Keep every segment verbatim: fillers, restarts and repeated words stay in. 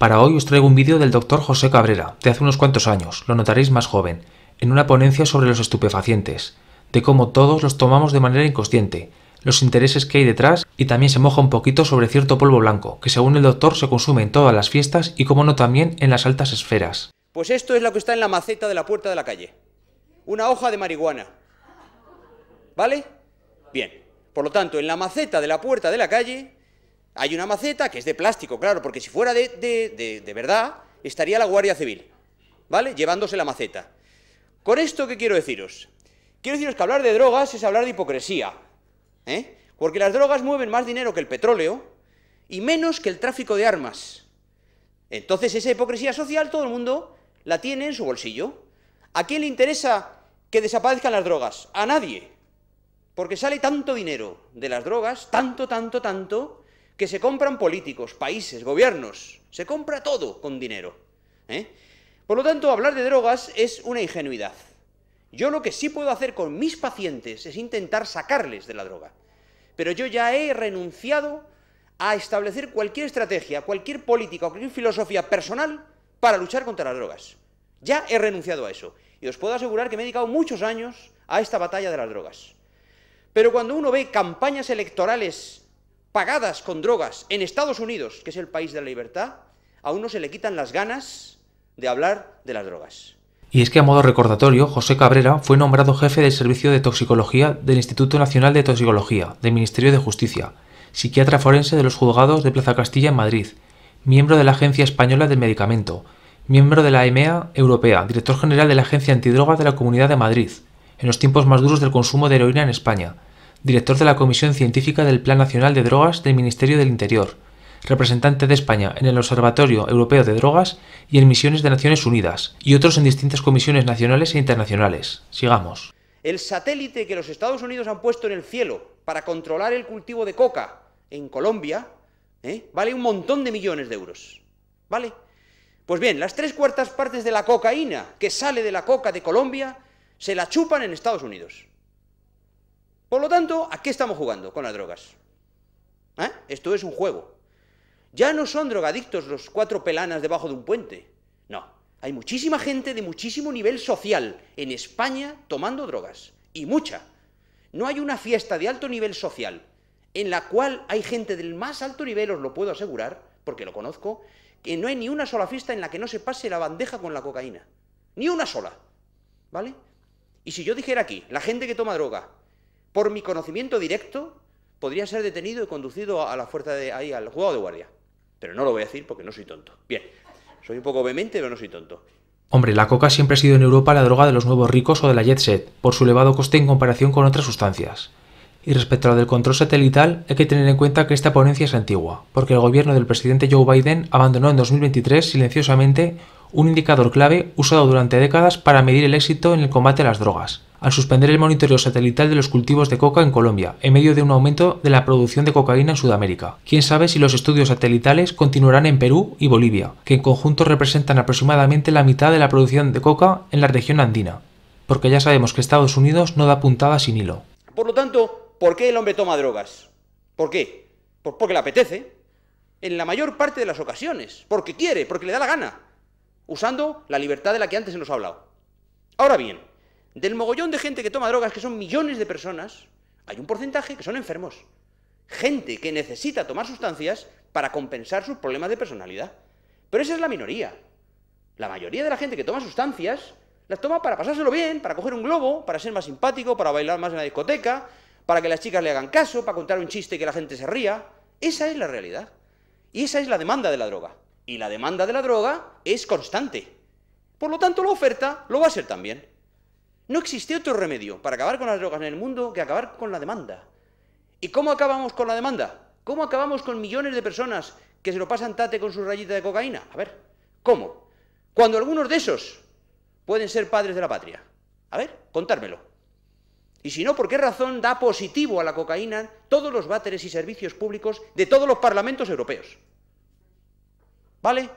Para hoy os traigo un vídeo del doctor José Cabrera, de hace unos cuantos años, lo notaréis más joven, en una ponencia sobre los estupefacientes, de cómo todos los tomamos de manera inconsciente, los intereses que hay detrás, y también se moja un poquito sobre cierto polvo blanco, que según el doctor se consume en todas las fiestas y como no también en las altas esferas. Pues esto es lo que está en la maceta de la puerta de la calle, una hoja de marihuana, ¿vale? Bien, por lo tanto, en la maceta de la puerta de la calle hay una maceta que es de plástico, claro, porque si fuera de, de, de, de verdad, estaría la Guardia Civil, ¿vale?, llevándose la maceta. ¿Con esto qué quiero deciros? Quiero deciros que hablar de drogas es hablar de hipocresía, ¿eh? Porque las drogas mueven más dinero que el petróleo y menos que el tráfico de armas. Entonces, esa hipocresía social todo el mundo la tiene en su bolsillo. ¿A quién le interesa que desaparezcan las drogas? A nadie, porque sale tanto dinero de las drogas, tanto, tanto, tanto, que se compran políticos, países, gobiernos, se compra todo con dinero, ¿eh? Por lo tanto, hablar de drogas es una ingenuidad. Yo lo que sí puedo hacer con mis pacientes es intentar sacarles de la droga, pero yo ya he renunciado a establecer cualquier estrategia, cualquier política o cualquier filosofía personal para luchar contra las drogas. Ya he renunciado a eso, y os puedo asegurar que me he dedicado muchos años a esta batalla de las drogas. Pero cuando uno ve campañas electorales pagadas con drogas en Estados Unidos, que es el país de la libertad, a uno se le quitan las ganas de hablar de las drogas. Y es que, a modo recordatorio, José Cabrera fue nombrado jefe del Servicio de Toxicología del Instituto Nacional de Toxicología del Ministerio de Justicia, psiquiatra forense de los juzgados de Plaza Castilla en Madrid, miembro de la Agencia Española del Medicamento, miembro de la EMEA Europea, director general de la Agencia Antidrogas de la Comunidad de Madrid, en los tiempos más duros del consumo de heroína en España, director de la Comisión Científica del Plan Nacional de Drogas del Ministerio del Interior, representante de España en el Observatorio Europeo de Drogas y en misiones de Naciones Unidas, y otros en distintas comisiones nacionales e internacionales. Sigamos. El satélite que los Estados Unidos han puesto en el cielo para controlar el cultivo de coca en Colombia, ¿eh?, vale un montón de millones de euros, ¿vale? Pues bien, las tres cuartas partes de la cocaína que sale de la coca de Colombia se la chupan en Estados Unidos. Por lo tanto, ¿a qué estamos jugando con las drogas? ¿Eh? Esto es un juego. Ya no son drogadictos los cuatro pelanas debajo de un puente. No, hay muchísima gente de muchísimo nivel social en España tomando drogas, y mucha. No hay una fiesta de alto nivel social en la cual hay gente del más alto nivel, os lo puedo asegurar, porque lo conozco, que no hay ni una sola fiesta en la que no se pase la bandeja con la cocaína. Ni una sola, ¿vale? Y si yo dijera aquí, la gente que toma droga, por mi conocimiento directo, podría ser detenido y conducido a la fuerza de ahí, al juzgado de guardia. Pero no lo voy a decir porque no soy tonto. Bien, soy un poco vehemente, pero no soy tonto. Hombre, la coca siempre ha sido en Europa la droga de los nuevos ricos o de la jet set, por su elevado coste en comparación con otras sustancias. Y respecto a lo del control satelital, hay que tener en cuenta que esta ponencia es antigua, porque el gobierno del presidente Joe Biden abandonó en dos mil veintitrés silenciosamente un indicador clave usado durante décadas para medir el éxito en el combate a las drogas, al suspender el monitoreo satelital de los cultivos de coca en Colombia, en medio de un aumento de la producción de cocaína en Sudamérica. Quién sabe si los estudios satelitales continuarán en Perú y Bolivia, que en conjunto representan aproximadamente la mitad de la producción de coca en la región andina, porque ya sabemos que Estados Unidos no da puntada sin hilo. Por lo tanto, ¿por qué el hombre toma drogas? ¿Por qué? Pues porque le apetece, en la mayor parte de las ocasiones, porque quiere, porque le da la gana, usando la libertad de la que antes se nos ha hablado. Ahora bien, del mogollón de gente que toma drogas, que son millones de personas, hay un porcentaje que son enfermos. Gente que necesita tomar sustancias para compensar sus problemas de personalidad. Pero esa es la minoría. La mayoría de la gente que toma sustancias las toma para pasárselo bien, para coger un globo, para ser más simpático, para bailar más en la discoteca, para que las chicas le hagan caso, para contar un chiste y que la gente se ría. Esa es la realidad. Y esa es la demanda de la droga. Y la demanda de la droga es constante. Por lo tanto, la oferta lo va a ser también. No existe otro remedio para acabar con las drogas en el mundo que acabar con la demanda. ¿Y cómo acabamos con la demanda? ¿Cómo acabamos con millones de personas que se lo pasan tate con su rayita de cocaína? A ver, ¿cómo? Cuando algunos de esos pueden ser padres de la patria. A ver, contármelo. Y si no, ¿por qué razón da positivo a la cocaína todos los váteres y servicios públicos de todos los parlamentos europeos? ¿Vale?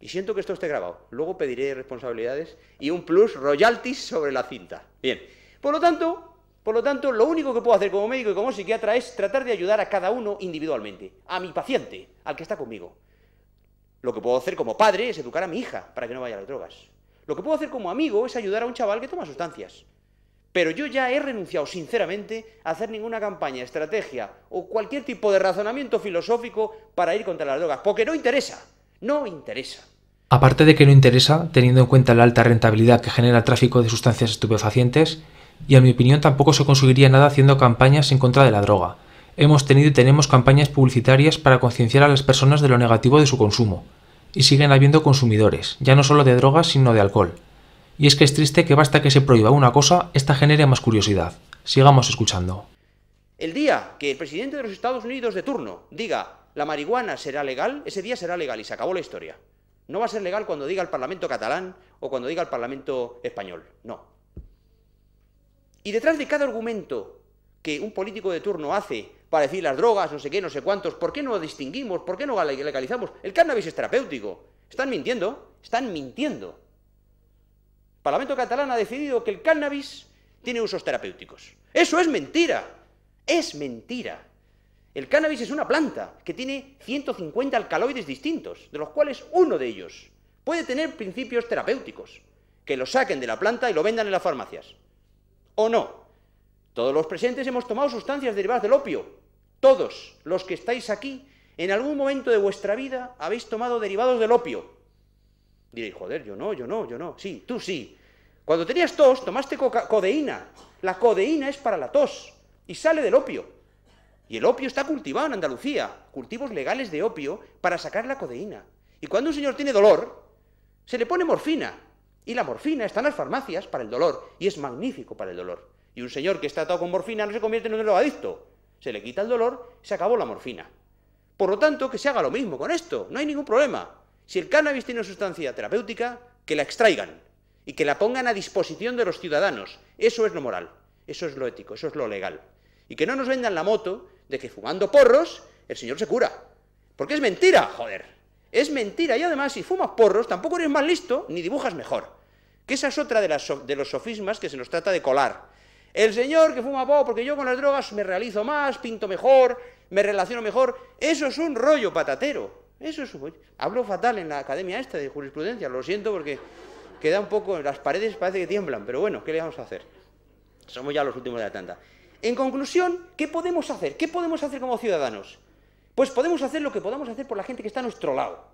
Y siento que esto esté grabado. Luego pediré responsabilidades y un plus royalties sobre la cinta. Bien. Por lo tanto, por lo tanto, lo único que puedo hacer como médico y como psiquiatra es tratar de ayudar a cada uno individualmente, a mi paciente, al que está conmigo. Lo que puedo hacer como padre es educar a mi hija para que no vaya a las drogas. Lo que puedo hacer como amigo es ayudar a un chaval que toma sustancias. Pero yo ya he renunciado sinceramente a hacer ninguna campaña, estrategia o cualquier tipo de razonamiento filosófico para ir contra las drogas, porque no interesa, no interesa. Aparte de que no interesa, teniendo en cuenta la alta rentabilidad que genera el tráfico de sustancias estupefacientes, y en mi opinión tampoco se conseguiría nada haciendo campañas en contra de la droga. Hemos tenido y tenemos campañas publicitarias para concienciar a las personas de lo negativo de su consumo, y siguen habiendo consumidores, ya no solo de drogas sino de alcohol. Y es que es triste que basta que se prohíba una cosa, esta genere más curiosidad. Sigamos escuchando. El día que el presidente de los Estados Unidos de turno diga la marihuana será legal, ese día será legal y se acabó la historia. No va a ser legal cuando diga el Parlamento catalán o cuando diga el Parlamento español, no. Y detrás de cada argumento que un político de turno hace para decir las drogas, no sé qué, no sé cuántos, ¿por qué no lo distinguimos? ¿Por qué no legalizamos? El cannabis es terapéutico. Están mintiendo, están mintiendo. El Parlamento catalán ha decidido que el cannabis tiene usos terapéuticos. ¡Eso es mentira! ¡Es mentira! El cannabis es una planta que tiene ciento cincuenta alcaloides distintos, de los cuales uno de ellos puede tener principios terapéuticos, que lo saquen de la planta y lo vendan en las farmacias. ¿O no? Todos los presentes hemos tomado sustancias derivadas del opio. Todos los que estáis aquí, en algún momento de vuestra vida, habéis tomado derivados del opio. Diréis, joder, yo no, yo no, yo no. Sí, tú sí. Cuando tenías tos, tomaste codeína. La codeína es para la tos y sale del opio. Y el opio está cultivado en Andalucía. Cultivos legales de opio para sacar la codeína. Y cuando un señor tiene dolor, se le pone morfina. Y la morfina está en las farmacias para el dolor. Y es magnífico para el dolor. Y un señor que está atado con morfina no se convierte en un drogadicto. Se le quita el dolor, se acabó la morfina. Por lo tanto, que se haga lo mismo con esto. No hay ningún problema. Si el cannabis tiene una sustancia terapéutica, que la extraigan y que la pongan a disposición de los ciudadanos. Eso es lo moral, eso es lo ético, eso es lo legal. Y que no nos vendan la moto de que fumando porros el señor se cura. Porque es mentira, joder. Es mentira. Y además, si fumas porros, tampoco eres más listo ni dibujas mejor. Que esa es otra de, las, de los sofismas que se nos trata de colar. El señor que fuma porros, porque yo con las drogas me realizo más, pinto mejor, me relaciono mejor. Eso es un rollo patatero. Eso es... Hablo fatal en la academia esta de jurisprudencia, lo siento porque queda un poco... Las paredes parece que tiemblan, pero bueno, ¿qué le vamos a hacer? Somos ya los últimos de la tanda. En conclusión, ¿qué podemos hacer? ¿Qué podemos hacer como ciudadanos? Pues podemos hacer lo que podamos hacer por la gente que está a nuestro lado.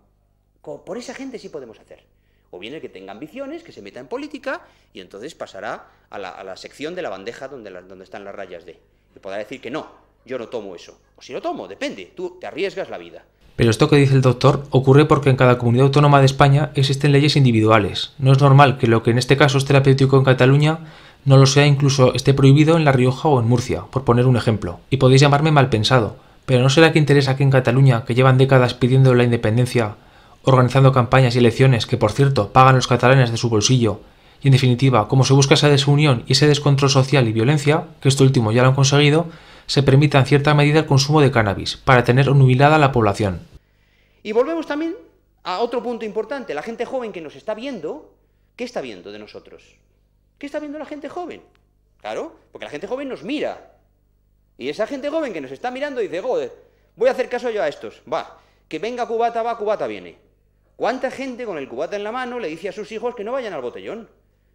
Por esa gente sí podemos hacer. O bien el que tenga ambiciones, que se meta en política, y entonces pasará a la, a la sección de la bandeja donde, la, donde están las rayas de. Y podrá decir que no, yo no tomo eso. O si lo tomo, depende, tú te arriesgas la vida. Pero esto que dice el doctor ocurre porque en cada comunidad autónoma de España existen leyes individuales. No es normal que lo que en este caso es terapéutico en Cataluña no lo sea, incluso esté prohibido en La Rioja o en Murcia, por poner un ejemplo. Y podéis llamarme mal pensado, pero ¿no será que interesa que en Cataluña, que llevan décadas pidiendo la independencia, organizando campañas y elecciones que, por cierto, pagan los catalanes de su bolsillo, y en definitiva, como se busca esa desunión y ese descontrol social y violencia, que esto último ya lo han conseguido, se permita en cierta medida el consumo de cannabis, para tener nubilada a la población? Y volvemos también a otro punto importante, la gente joven que nos está viendo, ¿qué está viendo de nosotros? ¿Qué está viendo la gente joven? Claro, porque la gente joven nos mira. Y esa gente joven que nos está mirando dice, joder, voy a hacer caso yo a estos, va, que venga cubata, va, cubata viene. ¿Cuánta gente con el cubata en la mano le dice a sus hijos que no vayan al botellón?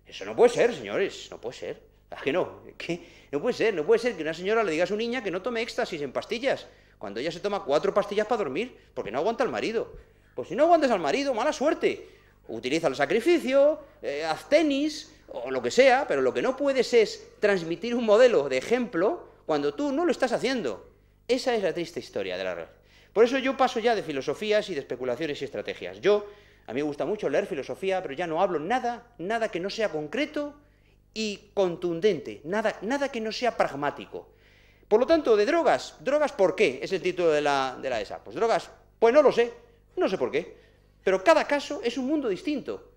Eso no puede ser, señores, no puede ser. ¿A que no? ¿Qué? No puede ser, no puede ser que una señora le diga a su niña que no tome éxtasis en pastillas, cuando ella se toma cuatro pastillas para dormir, porque no aguanta al marido. Pues si no aguantas al marido, mala suerte. Utiliza el sacrificio, eh, haz tenis, o lo que sea, pero lo que no puedes es transmitir un modelo de ejemplo cuando tú no lo estás haciendo. Esa es la triste historia de la red. Por eso yo paso ya de filosofías y de especulaciones y estrategias. Yo, a mí me gusta mucho leer filosofía, pero ya no hablo nada, nada que no sea concreto y contundente, nada, nada que no sea pragmático. Por lo tanto, de drogas, ¿drogas por qué? Es el título de la, de la E S A. Pues drogas, pues no lo sé, no sé por qué. Pero cada caso es un mundo distinto.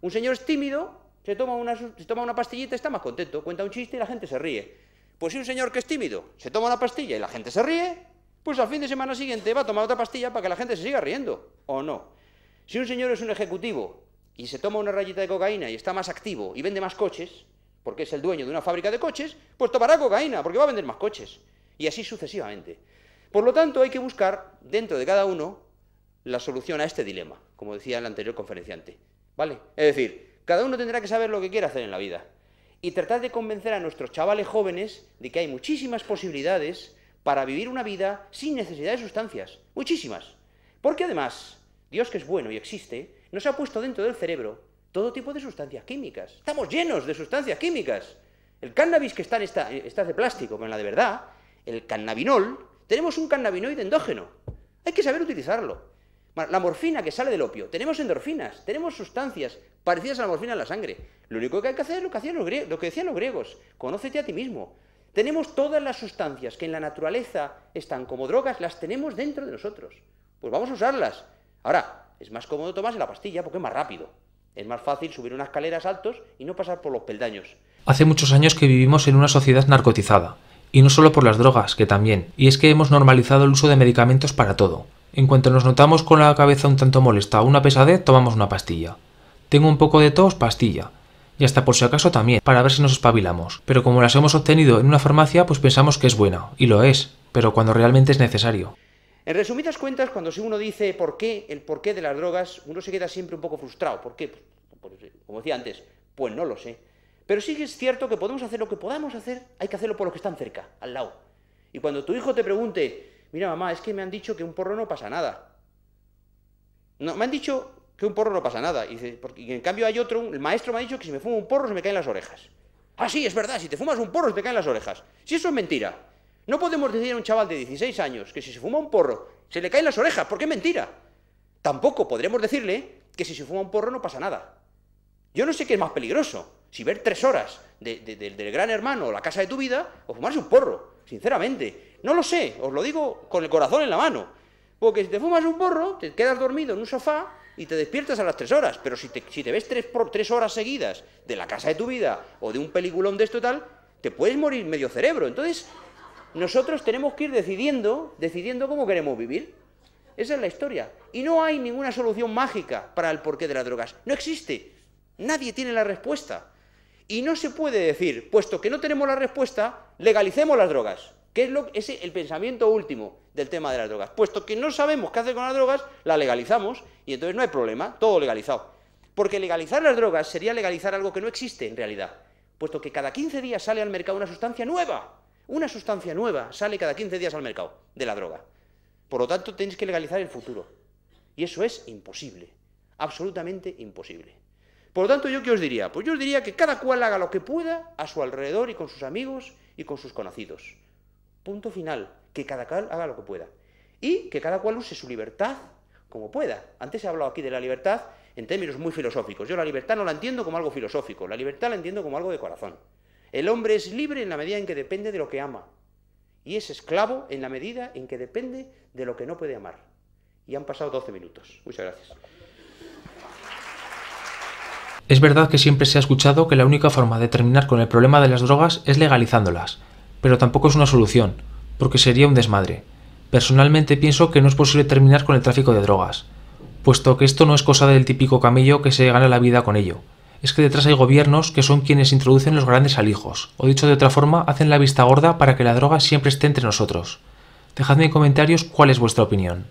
Un señor es tímido, se toma una, se toma una pastillita, está más contento, cuenta un chiste y la gente se ríe. Pues si un señor que es tímido se toma una pastilla y la gente se ríe, pues al fin de semana siguiente va a tomar otra pastilla para que la gente se siga riendo, ¿o no? Si un señor es un ejecutivo y se toma una rayita de cocaína y está más activo y vende más coches, porque es el dueño de una fábrica de coches, pues tomará cocaína, porque va a vender más coches, y así sucesivamente. Por lo tanto, hay que buscar, dentro de cada uno, la solución a este dilema, como decía el anterior conferenciante, ¿vale? Es decir, cada uno tendrá que saber lo que quiere hacer en la vida y tratar de convencer a nuestros chavales jóvenes de que hay muchísimas posibilidades para vivir una vida sin necesidad de sustancias, muchísimas. Porque además, Dios, que es bueno y existe, nos ha puesto dentro del cerebro todo tipo de sustancias químicas. Estamos llenos de sustancias químicas. El cannabis, que está en esta, está de plástico, pero en la de verdad, el cannabinol, tenemos un cannabinoide endógeno. Hay que saber utilizarlo. La morfina que sale del opio, tenemos endorfinas, tenemos sustancias parecidas a la morfina en la sangre. Lo único que hay que hacer es lo que hacían los, lo que decían los griegos, conócete a ti mismo. Tenemos todas las sustancias que en la naturaleza están como drogas, las tenemos dentro de nosotros. Pues vamos a usarlas. Ahora, es más cómodo tomarse la pastilla porque es más rápido. Es más fácil subir unas escaleras altos y no pasar por los peldaños. Hace muchos años que vivimos en una sociedad narcotizada. Y no solo por las drogas, que también. Y es que hemos normalizado el uso de medicamentos para todo. En cuanto nos notamos con la cabeza un tanto molesta o una pesadez, tomamos una pastilla. Tengo un poco de tos, pastilla. Y hasta por si acaso también, para ver si nos espabilamos. Pero como las hemos obtenido en una farmacia, pues pensamos que es buena. Y lo es, pero cuando realmente es necesario. En resumidas cuentas, cuando uno dice por qué, el porqué de las drogas, uno se queda siempre un poco frustrado. ¿Por qué? Pues, como decía antes, pues no lo sé. Pero sí que es cierto que podemos hacer lo que podamos hacer, hay que hacerlo por los que están cerca, al lado. Y cuando tu hijo te pregunte, mira mamá, es que me han dicho que un porro no pasa nada. No, me han dicho que un porro no pasa nada. Y dice, porque, y en cambio hay otro, el maestro me ha dicho que si me fumo un porro se me caen las orejas. Ah, sí, es verdad, si te fumas un porro se te caen las orejas. Si eso es mentira. No podemos decir a un chaval de dieciséis años que si se fuma un porro se le caen las orejas, porque es mentira. Tampoco podremos decirle que si se fuma un porro no pasa nada. Yo no sé qué es más peligroso, si ver tres horas de, de, de, del Gran Hermano o la casa de tu vida, o fumarse un porro, sinceramente. No lo sé, os lo digo con el corazón en la mano. Porque si te fumas un porro, te quedas dormido en un sofá y te despiertas a las tres horas. Pero si te, si te ves tres, por, tres horas seguidas de la casa de tu vida o de un peliculón de esto y tal, te puedes morir medio cerebro. Entonces, nosotros tenemos que ir decidiendo, decidiendo cómo queremos vivir. Esa es la historia. Y no hay ninguna solución mágica para el porqué de las drogas. No existe. Nadie tiene la respuesta. Y no se puede decir, puesto que no tenemos la respuesta, legalicemos las drogas, que es, lo, es el pensamiento último del tema de las drogas. Puesto que no sabemos qué hacer con las drogas, las legalizamos y entonces no hay problema, todo legalizado. Porque legalizar las drogas sería legalizar algo que no existe en realidad, puesto que cada quince días sale al mercado una sustancia nueva. Una sustancia nueva sale cada quince días al mercado de la droga. Por lo tanto, tenéis que legalizar el futuro. Y eso es imposible, absolutamente imposible. Por lo tanto, ¿yo qué os diría? Pues yo os diría que cada cual haga lo que pueda a su alrededor y con sus amigos y con sus conocidos. Punto final. Que cada cual haga lo que pueda. Y que cada cual use su libertad como pueda. Antes he hablado aquí de la libertad en términos muy filosóficos. Yo la libertad no la entiendo como algo filosófico. La libertad la entiendo como algo de corazón. El hombre es libre en la medida en que depende de lo que ama. Y es esclavo en la medida en que depende de lo que no puede amar. Y han pasado doce minutos. Muchas gracias. Es verdad que siempre se ha escuchado que la única forma de terminar con el problema de las drogas es legalizándolas, pero tampoco es una solución, porque sería un desmadre. Personalmente pienso que no es posible terminar con el tráfico de drogas, puesto que esto no es cosa del típico camello que se gana la vida con ello. Es que detrás hay gobiernos que son quienes introducen los grandes alijos, o dicho de otra forma, hacen la vista gorda para que la droga siempre esté entre nosotros. Dejadme en comentarios cuál es vuestra opinión.